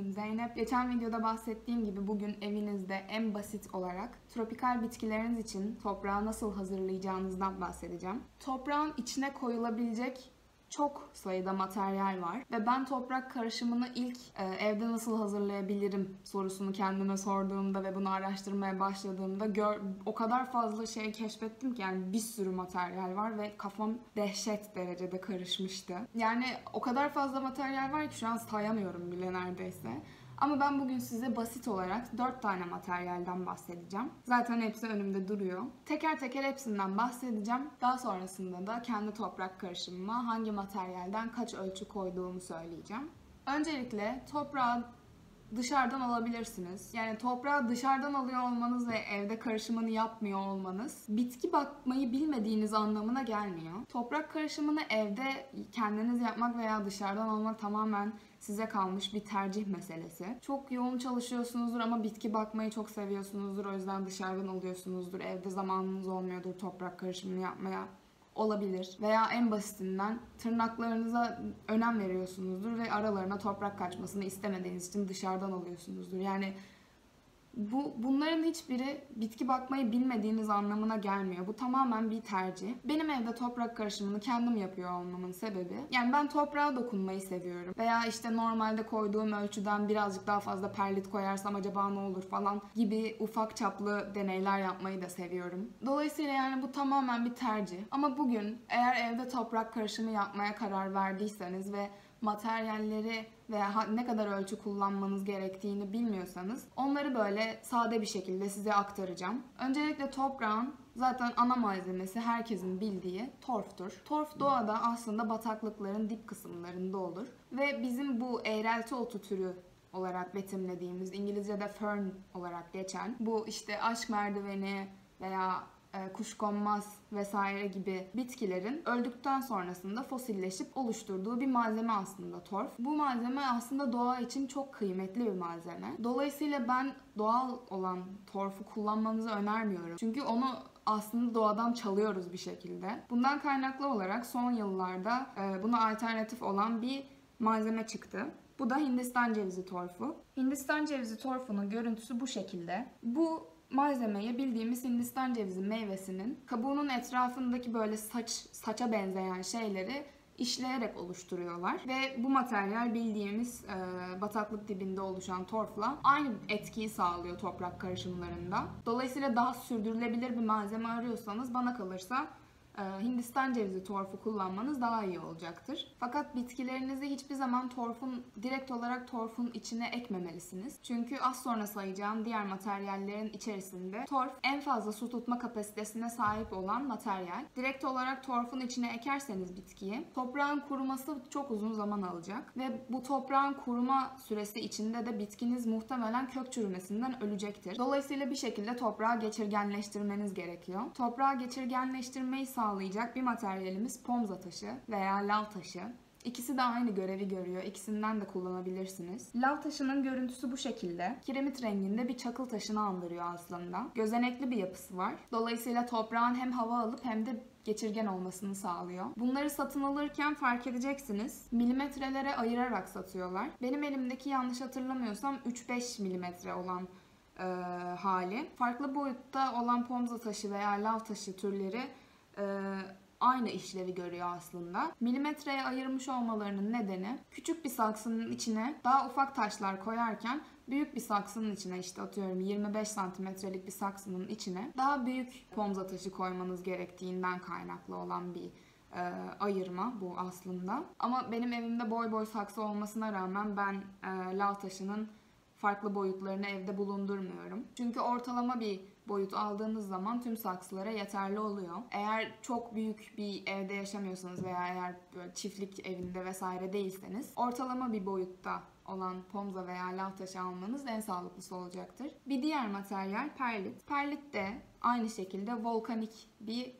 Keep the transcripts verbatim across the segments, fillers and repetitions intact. ismim Zeynep. Geçen videoda bahsettiğim gibi bugün evinizde en basit olarak tropikal bitkileriniz için toprağı nasıl hazırlayacağınızdan bahsedeceğim. Toprağın içine koyulabilecek çok sayıda materyal var ve ben toprak karışımını ilk e, evde nasıl hazırlayabilirim sorusunu kendime sorduğumda ve bunu araştırmaya başladığımda gör, o kadar fazla şey keşfettim ki, yani bir sürü materyal var ve kafam dehşet derecede karışmıştı. Yani o kadar fazla materyal var ki şu an sayamıyorum bile neredeyse. Ama ben bugün size basit olarak dört tane materyalden bahsedeceğim. Zaten hepsi önümde duruyor. Teker teker hepsinden bahsedeceğim. Daha sonrasında da kendi toprak karışımıma hangi materyalden kaç ölçü koyduğumu söyleyeceğim. Öncelikle toprağı dışarıdan alabilirsiniz. Yani toprağı dışarıdan alıyor olmanız ve evde karışımını yapmıyor olmanız bitki bakmayı bilmediğiniz anlamına gelmiyor. Toprak karışımını evde kendiniz yapmak veya dışarıdan almak tamamen size kalmış bir tercih meselesi. Çok yoğun çalışıyorsunuzdur ama bitki bakmayı çok seviyorsunuzdur. O yüzden dışarıdan alıyorsunuzdur. Evde zamanınız olmuyordur toprak karışımını yapmaya. Olabilir. Veya en basitinden tırnaklarınıza önem veriyorsunuzdur ve aralarına toprak kaçmasını istemediğiniz için dışarıdan alıyorsunuzdur. Yani bu bunların hiçbiri bitki bakmayı bilmediğiniz anlamına gelmiyor. Bu tamamen bir tercih. Benim evde toprak karışımını kendim yapıyor olmamın sebebi, yani ben toprağa dokunmayı seviyorum. Veya işte normalde koyduğum ölçüden birazcık daha fazla perlit koyarsam acaba ne olur falan gibi ufak çaplı deneyler yapmayı da seviyorum. Dolayısıyla yani bu tamamen bir tercih. Ama bugün eğer evde toprak karışımı yapmaya karar verdiyseniz ve materyalleri veya ne kadar ölçü kullanmanız gerektiğini bilmiyorsanız onları böyle sade bir şekilde size aktaracağım. Öncelikle toprağın zaten ana malzemesi herkesin bildiği torftur. Torf doğada aslında bataklıkların dip kısımlarında olur ve bizim bu eğrelti otu türü olarak betimlediğimiz, İngilizce'de fern olarak geçen, bu işte aşk merdiveni veya kuşkonmaz vesaire gibi bitkilerin öldükten sonrasında fosilleşip oluşturduğu bir malzeme aslında torf. Bu malzeme aslında doğa için çok kıymetli bir malzeme. Dolayısıyla ben doğal olan torfu kullanmanızı önermiyorum. Çünkü onu aslında doğadan çalıyoruz bir şekilde. Bundan kaynaklı olarak son yıllarda buna alternatif olan bir malzeme çıktı. Bu da Hindistan cevizi torfu. Hindistan cevizi torfunun görüntüsü bu şekilde. Bu malzemeyi bildiğimiz Hindistan cevizi meyvesinin kabuğunun etrafındaki böyle saç saça benzeyen şeyleri işleyerek oluşturuyorlar ve bu materyal bildiğimiz e, bataklık dibinde oluşan torfla aynı etkiyi sağlıyor toprak karışımlarında. Dolayısıyla daha sürdürülebilir bir malzeme arıyorsanız bana kalırsa Hindistan cevizi torfu kullanmanız daha iyi olacaktır. Fakat bitkilerinizi hiçbir zaman torfun, direkt olarak torfun içine ekmemelisiniz. Çünkü az sonra sayacağım diğer materyallerin içerisinde torf en fazla su tutma kapasitesine sahip olan materyal. Direkt olarak torfun içine ekerseniz bitkiyi, toprağın kuruması çok uzun zaman alacak ve bu toprağın kuruma süresi içinde de bitkiniz muhtemelen kök çürümesinden ölecektir. Dolayısıyla bir şekilde toprağı geçirgenleştirmeniz gerekiyor. Toprağı geçirgenleştirmeyi sağlayacak bir materyalimiz pomza taşı veya lav taşı. İkisi de aynı görevi görüyor. İkisinden de kullanabilirsiniz. Lav taşının görüntüsü bu şekilde. Kiremit renginde bir çakıl taşını andırıyor aslında. Gözenekli bir yapısı var. Dolayısıyla toprağın hem hava alıp hem de geçirgen olmasını sağlıyor. Bunları satın alırken fark edeceksiniz. Milimetrelere ayırarak satıyorlar. Benim elimdeki yanlış hatırlamıyorsam üç beş milimetre olan e, hali. Farklı boyutta olan pomza taşı veya lav taşı türleri Ee, aynı işlevi görüyor aslında. Milimetreye ayırmış olmalarının nedeni küçük bir saksının içine daha ufak taşlar koyarken büyük bir saksının içine, işte atıyorum yirmi beş santimetrelik bir saksının içine daha büyük pomza taşı koymanız gerektiğinden kaynaklı olan bir e, ayırma bu aslında. Ama benim evimde boy boy saksı olmasına rağmen ben e, lav taşının farklı boyutlarını evde bulundurmuyorum. Çünkü ortalama bir boyut aldığınız zaman tüm saksılara yeterli oluyor. Eğer çok büyük bir evde yaşamıyorsanız veya eğer böyle çiftlik evinde vesaire değilseniz ortalama bir boyutta olan pomza veya lav taşı almanız en sağlıklısı olacaktır. Bir diğer materyal perlit. Perlit de aynı şekilde volkanik bir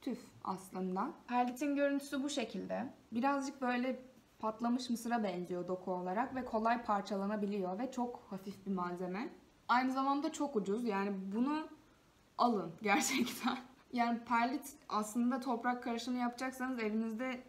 tüf aslında. Perlitin görüntüsü bu şekilde. Birazcık böyle patlamış mısıra benziyor doku olarak ve kolay parçalanabiliyor ve çok hafif bir malzeme. Aynı zamanda çok ucuz, yani bunu alın gerçekten. Yani perlit aslında toprak karışımı yapacaksanız evinizde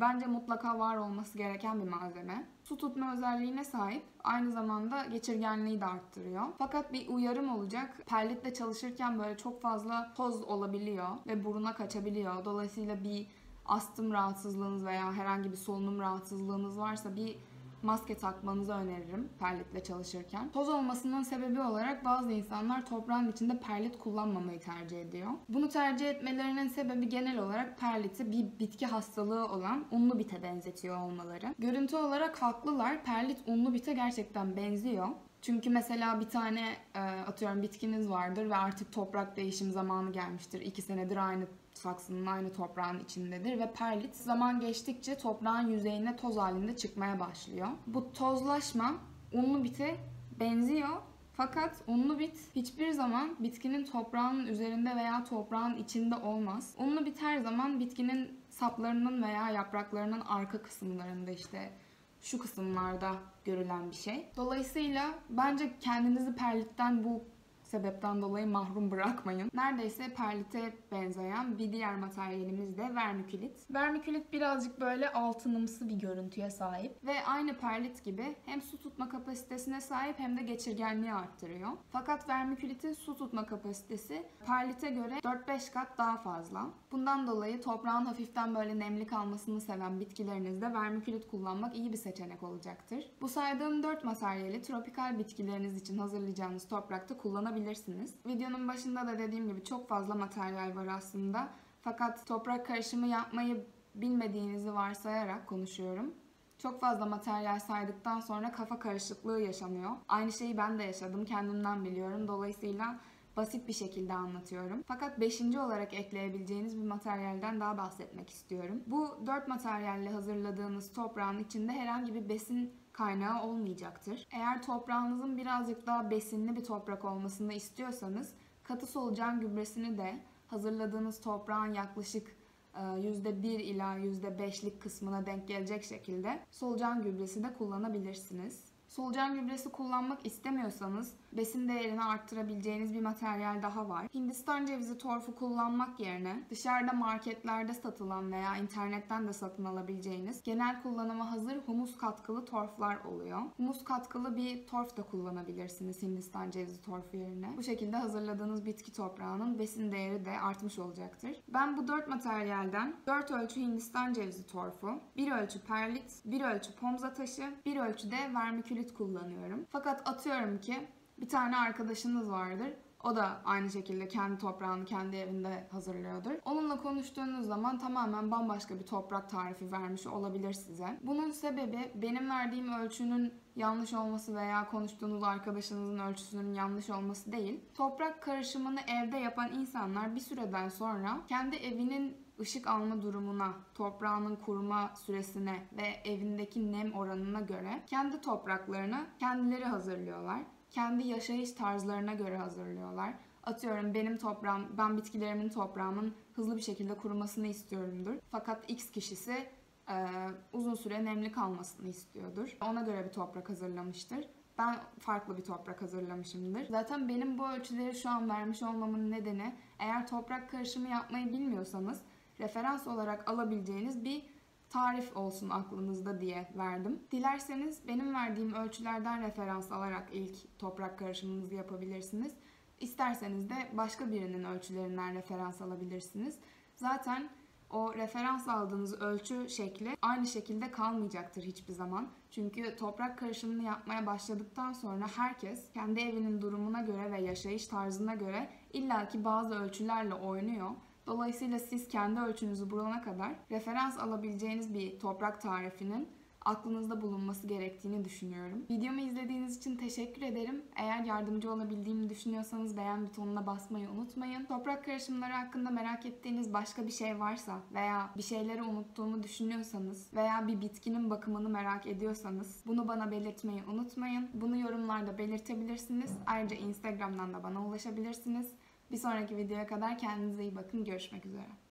Bence mutlaka var olması gereken bir malzeme. Su tutma özelliğine sahip. Aynı zamanda geçirgenliği de arttırıyor. Fakat bir uyarım olacak. Perlitle çalışırken böyle çok fazla toz olabiliyor ve buruna kaçabiliyor. Dolayısıyla bir astım rahatsızlığınız veya herhangi bir solunum rahatsızlığınız varsa bir maske takmanızı öneririm perlitle çalışırken. Toz olmasının sebebi olarak bazı insanlar toprağın içinde perlit kullanmamayı tercih ediyor. Bunu tercih etmelerinin sebebi genel olarak perliti bir bitki hastalığı olan unlu bite benzetiyor olmaları. Görüntü olarak haklılar. Perlit unlu bite gerçekten benziyor. Çünkü mesela bir tane atıyorum bitkiniz vardır ve artık toprak değişim zamanı gelmiştir. İki senedir aynı saksının, aynı toprağın içindedir ve perlit zaman geçtikçe toprağın yüzeyine toz halinde çıkmaya başlıyor. Bu tozlaşma unlu bite benziyor. Fakat unlu bit hiçbir zaman bitkinin toprağın üzerinde veya toprağın içinde olmaz. Unlu bit her zaman bitkinin saplarının veya yapraklarının arka kısımlarında, işte şu kısımlarda görülen bir şey. Dolayısıyla bence kendinizi perlitten bu sebepten dolayı mahrum bırakmayın. Neredeyse perlite benzeyen bir diğer materyalimiz de vermikülit. Vermikülit birazcık böyle altınımsı bir görüntüye sahip ve aynı perlit gibi hem su tutma kapasitesine sahip hem de geçirgenliği arttırıyor. Fakat vermikülitin su tutma kapasitesi perlite göre dört beş kat daha fazla. Bundan dolayı toprağın hafiften böyle nemli kalmasını seven bitkilerinizde vermikülit kullanmak iyi bir seçenek olacaktır. Bu saydığım dört materyali tropikal bitkileriniz için hazırlayacağınız toprakta kullanabilirsiniz. Videonun başında da dediğim gibi çok fazla materyal var aslında. Fakat toprak karışımı yapmayı bilmediğinizi varsayarak konuşuyorum. Çok fazla materyal saydıktan sonra kafa karışıklığı yaşanıyor. Aynı şeyi ben de yaşadım, kendimden biliyorum. Dolayısıyla basit bir şekilde anlatıyorum. Fakat beşinci olarak ekleyebileceğiniz bir materyalden daha bahsetmek istiyorum. Bu dört materyalle hazırladığınız toprağın içinde herhangi bir besin kaynağı olmayacaktır. Eğer toprağınızın birazcık daha besinli bir toprak olmasını istiyorsanız katı solucan gübresini de hazırladığınız toprağın yaklaşık yüzde bir ila yüzde beşlik kısmına denk gelecek şekilde solucan gübresi de kullanabilirsiniz. Solucan gübresi kullanmak istemiyorsanız besin değerini arttırabileceğiniz bir materyal daha var. Hindistan cevizi torfu kullanmak yerine dışarıda marketlerde satılan veya internetten de satın alabileceğiniz genel kullanıma hazır humus katkılı torflar oluyor. Humus katkılı bir torf da kullanabilirsiniz Hindistan cevizi torfu yerine. Bu şekilde hazırladığınız bitki toprağının besin değeri de artmış olacaktır. Ben bu dört materyalden dört ölçü Hindistan cevizi torfu, bir ölçü perlit, bir ölçü pomza taşı, bir ölçü de vermikülit kullanıyorum. Fakat atıyorum ki bir tane arkadaşınız vardır. O da aynı şekilde kendi toprağını kendi evinde hazırlıyordur. Onunla konuştuğunuz zaman tamamen bambaşka bir toprak tarifi vermiş olabilir size. Bunun sebebi benim verdiğim ölçünün yanlış olması veya konuştuğunuz arkadaşınızın ölçüsünün yanlış olması değil. Toprak karışımını evde yapan insanlar bir süreden sonra kendi evinin ışık alma durumuna, toprağının kuruma süresine ve evindeki nem oranına göre kendi topraklarını kendileri hazırlıyorlar. Kendi yaşayış tarzlarına göre hazırlıyorlar. Atıyorum benim toprağım, ben bitkilerimin toprağımın hızlı bir şekilde kurumasını istiyorumdur. Fakat X kişisi e, uzun süre nemli kalmasını istiyordur. Ona göre bir toprak hazırlamıştır. Ben farklı bir toprak hazırlamışımdır. Zaten benim bu ölçüleri şu an vermiş olmamın nedeni, eğer toprak karışımı yapmayı bilmiyorsanız referans olarak alabileceğiniz bir tarif olsun aklınızda diye verdim. Dilerseniz benim verdiğim ölçülerden referans alarak ilk toprak karışımınızı yapabilirsiniz. İsterseniz de başka birinin ölçülerinden referans alabilirsiniz. Zaten o referans aldığınız ölçü şekli aynı şekilde kalmayacaktır hiçbir zaman. Çünkü toprak karışımını yapmaya başladıktan sonra herkes kendi evinin durumuna göre ve yaşayış tarzına göre illaki bazı ölçülerle oynuyor. Dolayısıyla siz kendi ölçünüzü bulana kadar referans alabileceğiniz bir toprak tarifinin aklınızda bulunması gerektiğini düşünüyorum. Videomu izlediğiniz için teşekkür ederim. Eğer yardımcı olabildiğimi düşünüyorsanız beğen butonuna basmayı unutmayın. Toprak karışımları hakkında merak ettiğiniz başka bir şey varsa veya bir şeyleri unuttuğumu düşünüyorsanız veya bir bitkinin bakımını merak ediyorsanız bunu bana belirtmeyi unutmayın. Bunu yorumlarda belirtebilirsiniz. Ayrıca Instagram'dan da bana ulaşabilirsiniz. Bir sonraki videoya kadar kendinize iyi bakın. Görüşmek üzere.